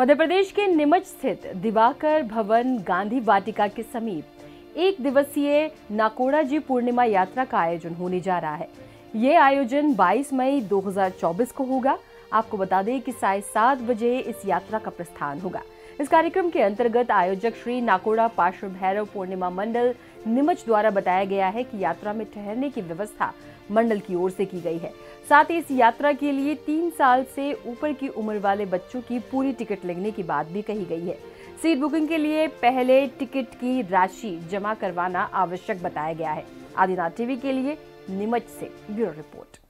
मध्य प्रदेश के नीमच स्थित दिवाकर भवन गांधी वाटिका के समीप एक दिवसीय नाकोड़ा जी पूर्णिमा यात्रा का आयोजन होने जा रहा है। ये आयोजन 22 मई 2024 को होगा। आपको बता दें कि 7:30 बजे इस यात्रा का प्रस्थान होगा। इस कार्यक्रम के अंतर्गत आयोजक श्री नाकोड़ा पार्श्व भैरव पूर्णिमा मंडल नीमच द्वारा बताया गया है कि यात्रा में ठहरने की व्यवस्था मंडल की ओर से की गई है। साथ ही इस यात्रा के लिए 3 साल से ऊपर की उम्र वाले बच्चों की पूरी टिकट लगने की बात भी कही गई है। सीट बुकिंग के लिए पहले टिकट की राशि जमा करवाना आवश्यक बताया गया है। आदिनाथ टीवी के लिए नीमच से ब्यूरो रिपोर्ट।